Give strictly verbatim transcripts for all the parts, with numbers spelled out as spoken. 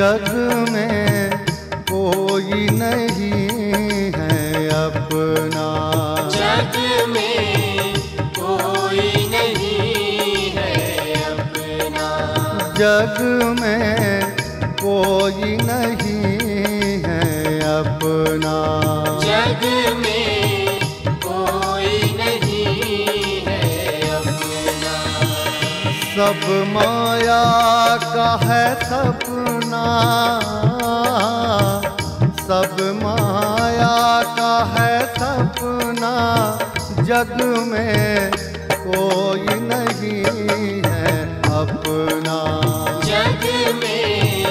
जग में कोई नहीं है अपना, जग में कोई नहीं है अपना, जग में कोई नहीं है अपना, जग में कोई नहीं है अपना। सब माया का है सब, सब माया का है सपना, जग में कोई नहीं है अपना, जग में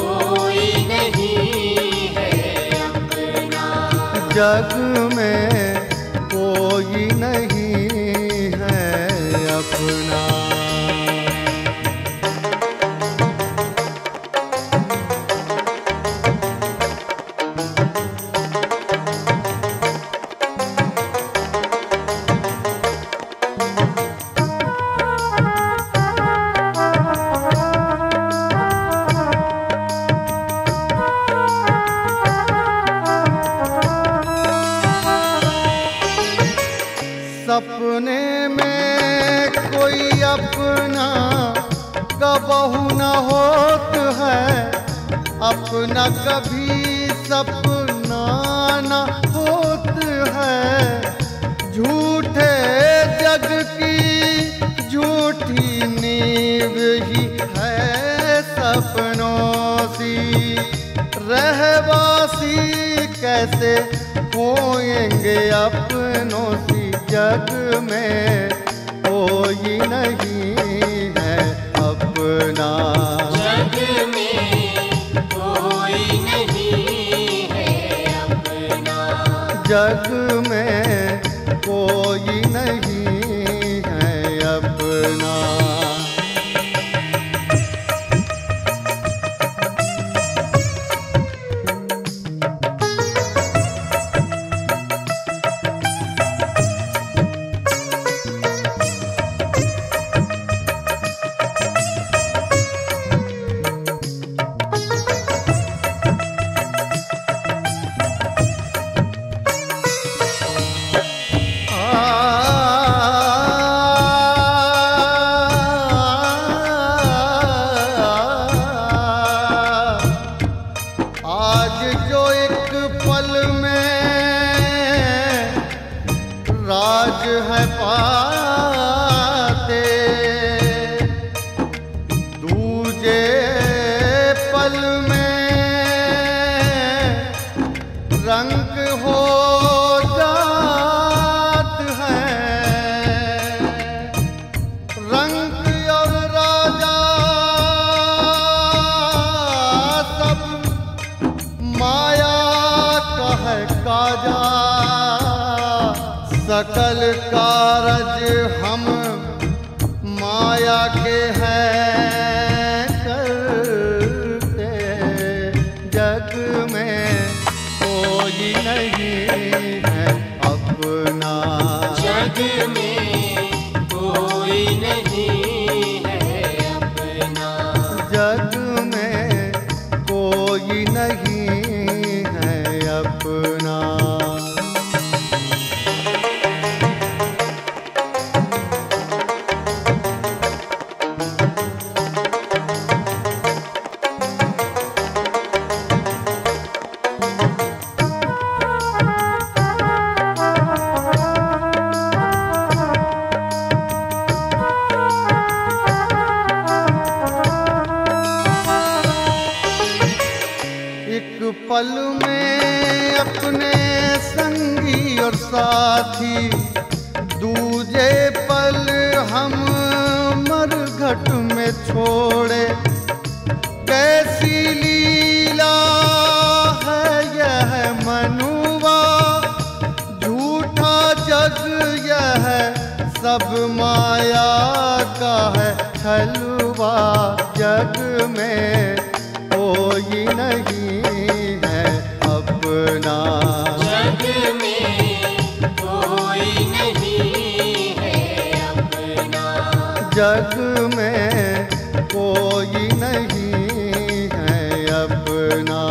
कोई नहीं है अपना, जग में कोई नहीं है अपना। अपना कभी सपना ना होत है, झूठे जग की झूठी नींव ही है सपनों सी, रहवासी कैसे होएंगे अपनों सी, जग में कोई नहीं है अपना, जग में जग में कोई नहीं है अपना। सकल कारज हम माया के हैं करते, जग में कोई नहीं है अपना, जग में कोई नहीं है अपना, जग में कोई नहीं है अपना। पल में अपने संगी और साथी, दूजे पल हम मरघट में छोड़े, कैसी जग यह सब माया का है, छलवा जग में कोई नहीं है अपना, जग में कोई नहीं है अपना, जग में कोई नहीं है अपना।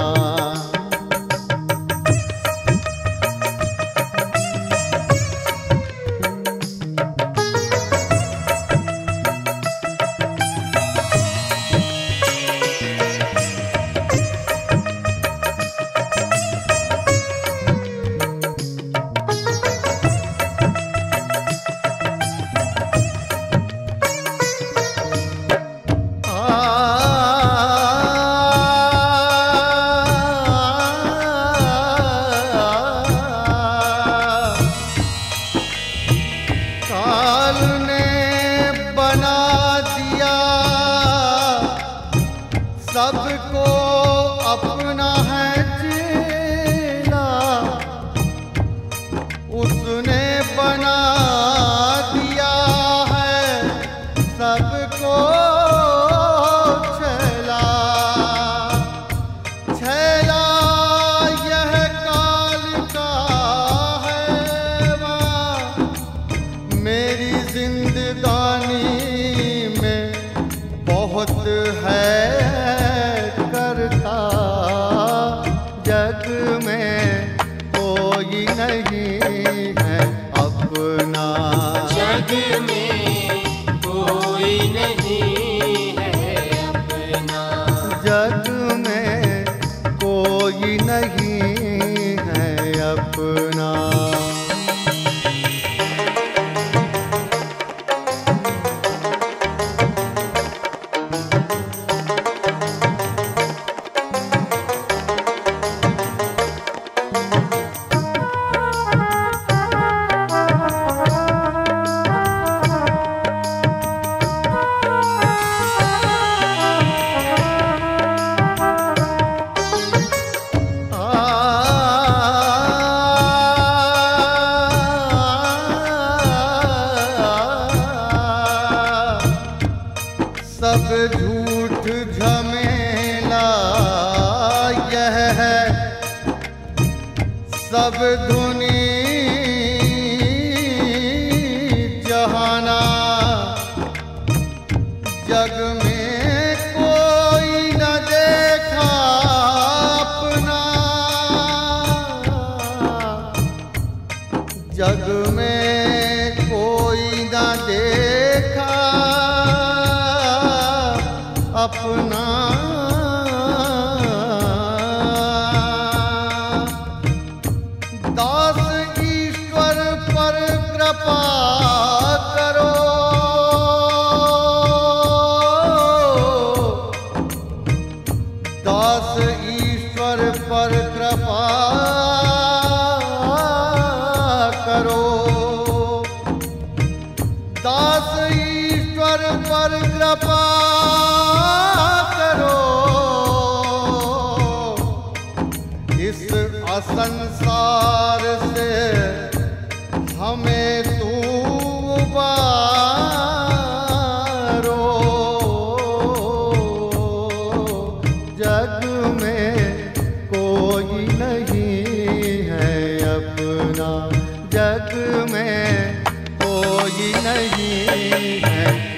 जग में कोई नहीं है।